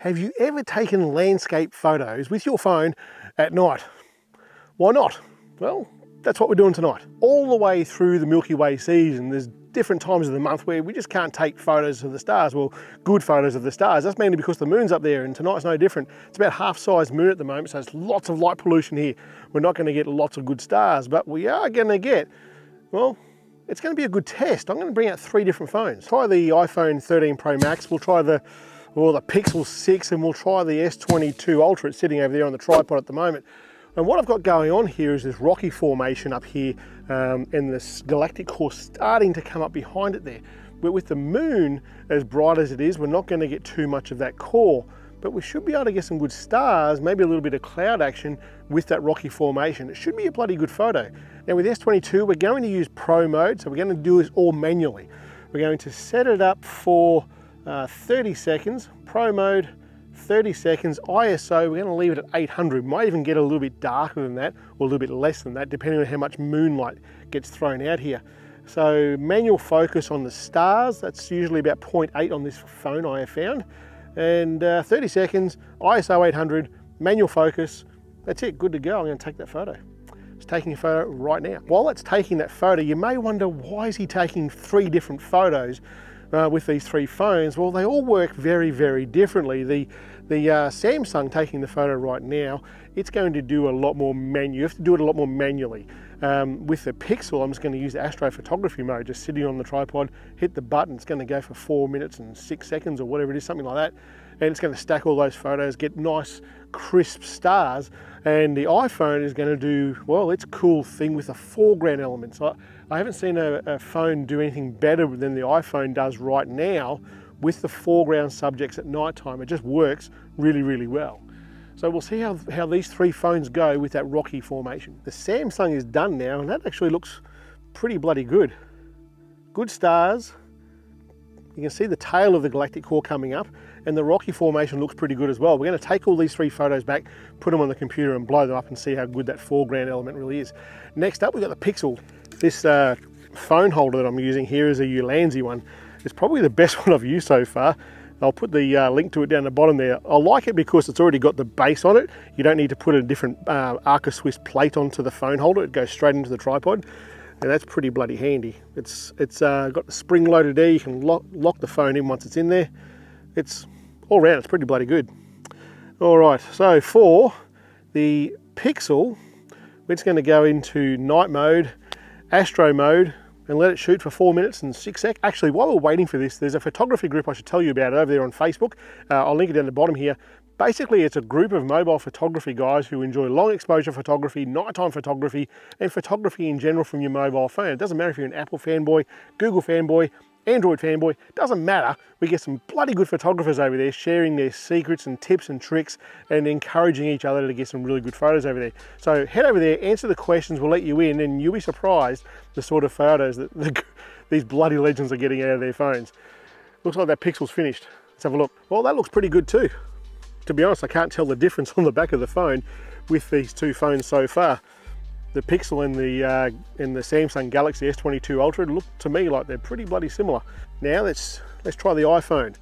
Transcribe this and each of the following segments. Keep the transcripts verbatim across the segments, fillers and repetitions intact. Have you ever taken landscape photos with your phone at night? Why not? Well, that's what we're doing tonight. All the way through the Milky Way season, there's different times of the month where we just can't take photos of the stars, well, good photos of the stars. That's mainly because the moon's up there, and tonight's no different. It's about half-sized moon at the moment, so there's lots of light pollution here. We're not gonna get lots of good stars, but we are gonna get, well, it's gonna be a good test. I'm gonna bring out three different phones. Try the iPhone thirteen Pro Max, we'll try the or the Pixel six, and we'll try the S twenty-two Ultra. It's sitting over there on the tripod at the moment. And what I've got going on here is this rocky formation up here, um, and this galactic core starting to come up behind it there. But with the moon as bright as it is, we're not gonna get too much of that core, but we should be able to get some good stars, maybe a little bit of cloud action with that rocky formation. It should be a bloody good photo. Now with S twenty-two, we're going to use pro mode, so we're gonna do this all manually. We're going to set it up for Uh, thirty seconds, pro mode, thirty seconds, I S O, we're gonna leave it at eight hundred. Might even get a little bit darker than that, or a little bit less than that, depending on how much moonlight gets thrown out here. So manual focus on the stars, that's usually about zero point eight on this phone I have found. And uh, thirty seconds, I S O eight hundred, manual focus, that's it, good to go. I'm gonna take that photo. It's taking a photo right now. While it's taking that photo, you may wonder, why is he taking three different photos Uh, with these three phones? Well, they all work very, very differently. The, the uh, Samsung taking the photo right now, it's going to do a lot more manual. You have to do it a lot more manually. Um, with the Pixel, I'm just gonna use the astrophotography mode, just sitting on the tripod, hit the button, it's gonna go for four minutes and six seconds or whatever it is, something like that. And it's gonna stack all those photos, get nice, crisp stars. And the iPhone is gonna do, well, it's a cool thing with the foreground elements. I, I haven't seen a, a phone do anything better than the iPhone does right now with the foreground subjects at night time. It just works really, really well. So we'll see how, how these three phones go with that rocky formation. The Samsung is done now, and that actually looks pretty bloody good. Good stars. You can see the tail of the galactic core coming up, and the rocky formation looks pretty good as well. We're gonna take all these three photos back, put them on the computer and blow them up and see how good that foreground element really is. Next up, we've got the Pixel. This uh, phone holder that I'm using here is a Ulanzi one. It's probably the best one I've used so far. I'll put the uh, link to it down the bottom there. I like it because it's already got the base on it. You don't need to put a different uh, Arca Swiss plate onto the phone holder. It goes straight into the tripod. And that's pretty bloody handy. It's it's uh, got the spring loaded there. You can lock, lock the phone in once it's in there. It's all around, it's pretty bloody good. All right, so for the Pixel, we're just gonna go into night mode, astro mode, and let it shoot for four minutes and six seconds. Actually, while we're waiting for this, there's a photography group I should tell you about over there on Facebook. Uh, I'll link it down at the bottom here. Basically, it's a group of mobile photography guys who enjoy long exposure photography, nighttime photography, and photography in general from your mobile phone. It doesn't matter if you're an Apple fanboy, Google fanboy, Android fanboy, doesn't matter. We get some bloody good photographers over there sharing their secrets and tips and tricks and encouraging each other to get some really good photos over there. So head over there, answer the questions, we'll let you in, and you'll be surprised the sort of photos that the, these bloody legends are getting out of their phones. Looks like that Pixel's finished. Let's have a look. Well, that looks pretty good too. To be honest, I can't tell the difference on the back of the phone with these two phones so far. The Pixel and the, uh, and the Samsung Galaxy S twenty-two Ultra look to me like they're pretty bloody similar. Now let's, let's try the iPhone.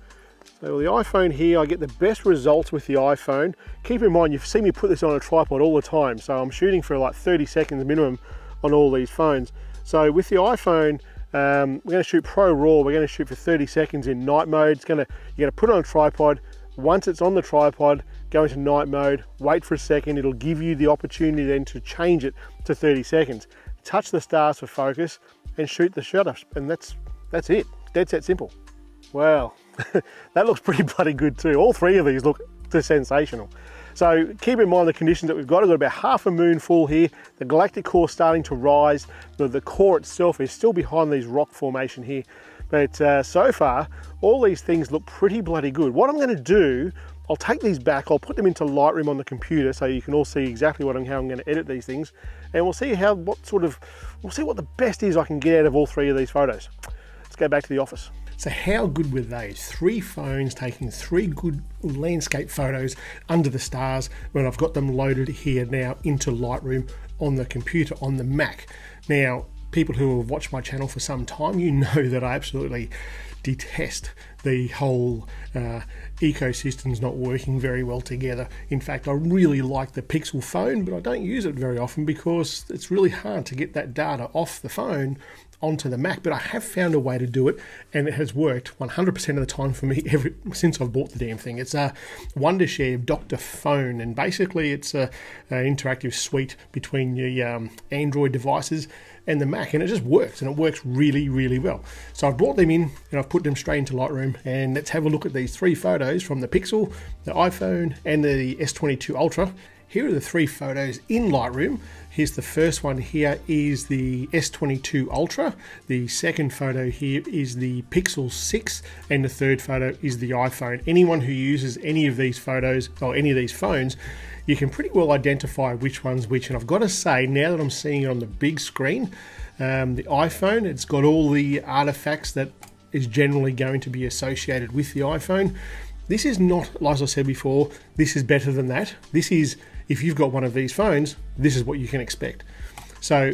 So with the iPhone here, I get the best results with the iPhone. Keep in mind, you've seen me put this on a tripod all the time, so I'm shooting for like thirty seconds minimum on all these phones. So with the iPhone, um, we're gonna shoot Pro Raw, we're gonna shoot for thirty seconds in night mode. It's gonna, you're gonna put it on a tripod. Once it's on the tripod, go into night mode, wait for a second, it'll give you the opportunity then to change it to thirty seconds. Touch the stars for focus and shoot the shutter, and that's that's it, dead set simple. Wow, that looks pretty bloody good too. All three of these look sensational. So keep in mind the conditions that we've got. We've got about half a moon full here, the galactic core starting to rise, the, the core itself is still behind these rock formation here. But uh, so far, all these things look pretty bloody good. What I'm gonna do, I'll take these back, I'll put them into Lightroom on the computer so you can all see exactly what I'm, how I'm gonna edit these things. And we'll see how, what sort of, we'll see what the best is I can get out of all three of these photos. Let's go back to the office. So how good were those? Three phones taking three good landscape photos under the stars when I've got them loaded here now into Lightroom on the computer, on the Mac. Now, people who have watched my channel for some time, you know that I absolutely detest the whole uh, ecosystems not working very well together. In fact, I really like the Pixel phone, but I don't use it very often because it's really hard to get that data off the phone onto the Mac. But I have found a way to do it, and it has worked one hundred percent of the time for me ever since I've bought the damn thing. It's a Wondershare Doctor Fone, and basically it's a, a interactive suite between the um, Android devices and the Mac, and it just works, and it works really, really well. So I've brought them in and I've put them straight into Lightroom, and let's have a look at these three photos from the Pixel, the iPhone, and the S twenty-two Ultra. Here are the three photos in Lightroom. Here's the first one, here is the S twenty-two Ultra. The second photo here is the Pixel six, and the third photo is the iPhone. Anyone who uses any of these photos or any of these phones, you can pretty well identify which one's which. And I've got to say, now that I'm seeing it on the big screen, um, the iPhone, it's got all the artifacts that is generally going to be associated with the iPhone. This is not, as I said before, this is better than that. This is, if you've got one of these phones, this is what you can expect. So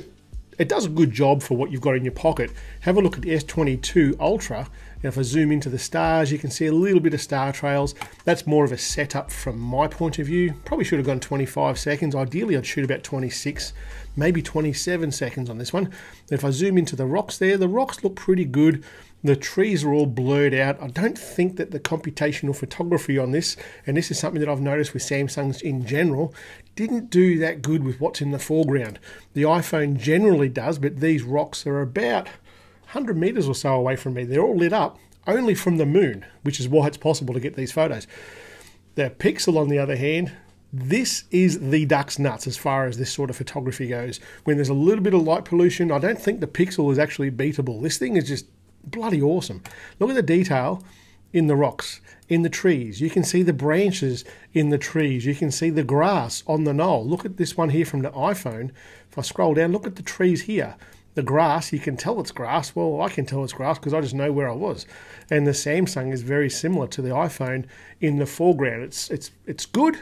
it does a good job for what you've got in your pocket. Have a look at the S twenty-two Ultra. Now if I zoom into the stars, you can see a little bit of star trails. That's more of a setup from my point of view. Probably should have gone twenty-five seconds. Ideally, I'd shoot about twenty-six, maybe twenty-seven seconds on this one. And if I zoom into the rocks there, the rocks look pretty good. The trees are all blurred out. I don't think that the computational photography on this, and this is something that I've noticed with Samsungs in general, didn't do that good with what's in the foreground. The iPhone generally does, but these rocks are about one hundred meters or so away from me. They're all lit up only from the moon, which is why it's possible to get these photos. The Pixel, on the other hand, this is the duck's nuts as far as this sort of photography goes. When there's a little bit of light pollution, I don't think the Pixel is actually beatable. This thing is just bloody awesome. Look at the detail in the rocks, in the trees. You can see the branches in the trees. You can see the grass on the knoll. Look at this one here from the iPhone. If I scroll down, look at the trees here. The grass, you can tell it's grass. Well, I can tell it's grass because I just know where I was. And the Samsung is very similar to the iPhone in the foreground. It's, it's, it's good,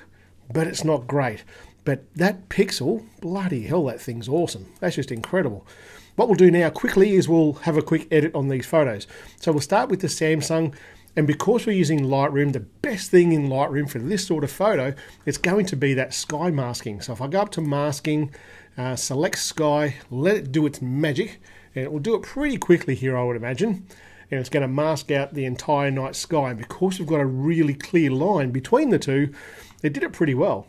but it's not great. But that Pixel, bloody hell, that thing's awesome. That's just incredible. What we'll do now quickly is we'll have a quick edit on these photos. So we'll start with the Samsung, and because we're using Lightroom, the best thing in Lightroom for this sort of photo, it's going to be that sky masking. So if I go up to masking, uh, select sky, let it do its magic, and it will do it pretty quickly here, I would imagine. And it's going to mask out the entire night sky. And because we've got a really clear line between the two, it did it pretty well.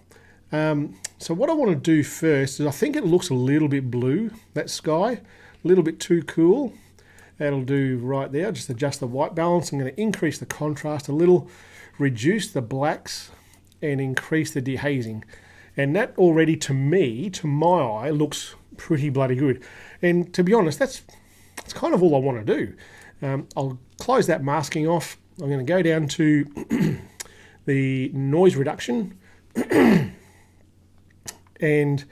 Um, so what I want to do first is, I think it looks a little bit blue, that sky, a little bit too cool. That'll do right there, just adjust the white balance. I'm going to increase the contrast a little, reduce the blacks, and increase the dehazing. And that already, to me, to my eye, looks pretty bloody good. And to be honest, that's, that's kind of all I want to do. Um, I'll close that masking off. I'm going to go down to the noise reduction. And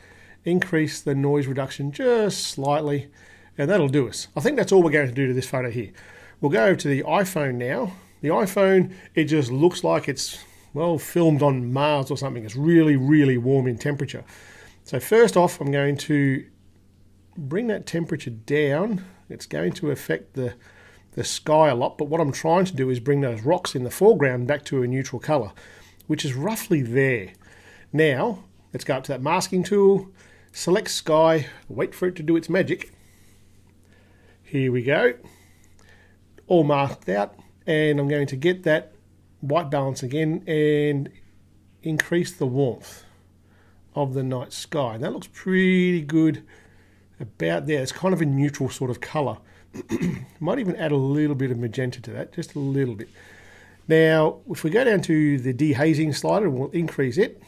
increase the noise reduction just slightly, and that'll do us. I think that's all we're going to do to this photo here. We'll go over to the iPhone now. The iPhone, it just looks like it's, well, filmed on Mars or something. It's really, really warm in temperature. So first off, I'm going to bring that temperature down. It's going to affect the, the sky a lot, but what I'm trying to do is bring those rocks in the foreground back to a neutral color, which is roughly there. Now, let's go up to that masking tool, select sky, wait for it to do its magic. Here we go, all masked out, and I'm going to get that white balance again and increase the warmth of the night sky. And that looks pretty good about there. It's kind of a neutral sort of color. Might even add a little bit of magenta to that, just a little bit. Now, if we go down to the dehazing slider, we'll increase it.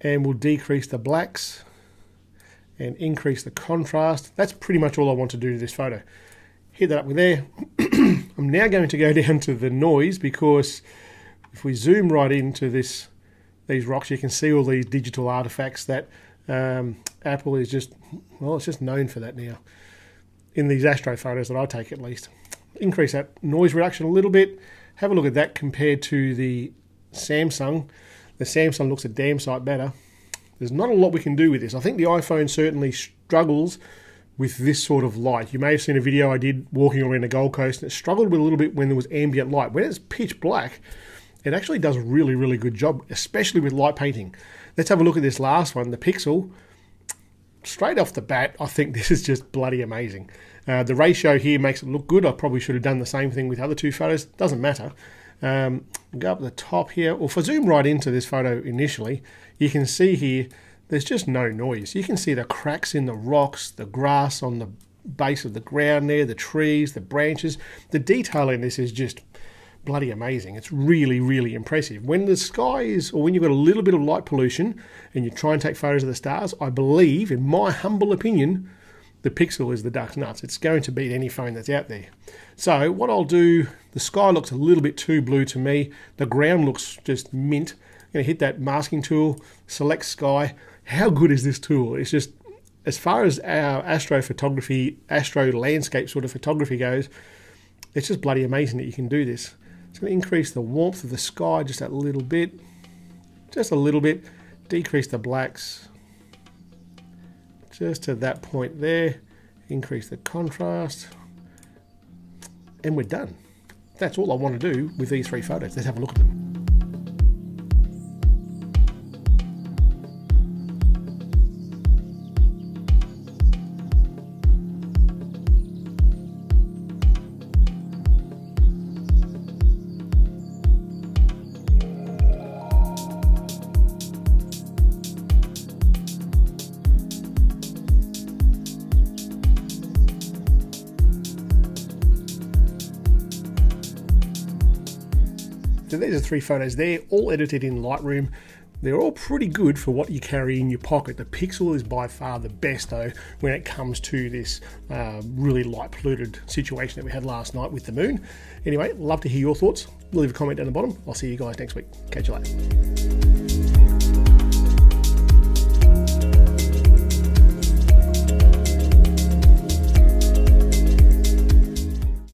And we'll decrease the blacks and increase the contrast. That's pretty much all I want to do to this photo. Hit that up with there. I'm now going to go down to the noise, because if we zoom right into this, these rocks, you can see all these digital artifacts that um, Apple is just, well, it's just known for that now. In these astro photos that I take, at least. Increase that noise reduction a little bit. Have a look at that compared to the Samsung. The Samsung looks a damn sight better. There's not a lot we can do with this. I think the iPhone certainly struggles with this sort of light. You may have seen a video I did walking around the Gold Coast, and it struggled with a little bit when there was ambient light. When it's pitch black, it actually does a really, really good job, especially with light painting. Let's have a look at this last one, the Pixel. Straight off the bat, I think this is just bloody amazing. Uh, the ratio here makes it look good. I probably should have done the same thing with the other two photos. Doesn't matter. Um, go up the top here. Well, if I zoom right into this photo initially, you can see here there's just no noise. You can see the cracks in the rocks, the grass on the base of the ground there, the trees, the branches. The detail in this is just bloody amazing. It's really, really impressive. When the sky is, or when you've got a little bit of light pollution and you try and take photos of the stars, I believe, in my humble opinion, the Pixel is the duck's nuts. It's going to beat any phone that's out there. So what I'll do, the sky looks a little bit too blue to me. The ground looks just mint. I'm going to hit that masking tool, select sky. How good is this tool? It's just, as far as our astrophotography, astro landscape sort of photography goes, it's just bloody amazing that you can do this. It's going to increase the warmth of the sky just a little bit. Just a little bit. Decrease the blacks. Just to that point there, increase the contrast, and we're done. That's all I want to do with these three photos. Let's have a look at them. So these are three photos there, all edited in Lightroom. They're all pretty good for what you carry in your pocket. The Pixel is by far the best though when it comes to this uh, really light polluted situation that we had last night with the moon. Anyway, love to hear your thoughts. Leave a comment down the bottom. I'll see you guys next week. Catch you later.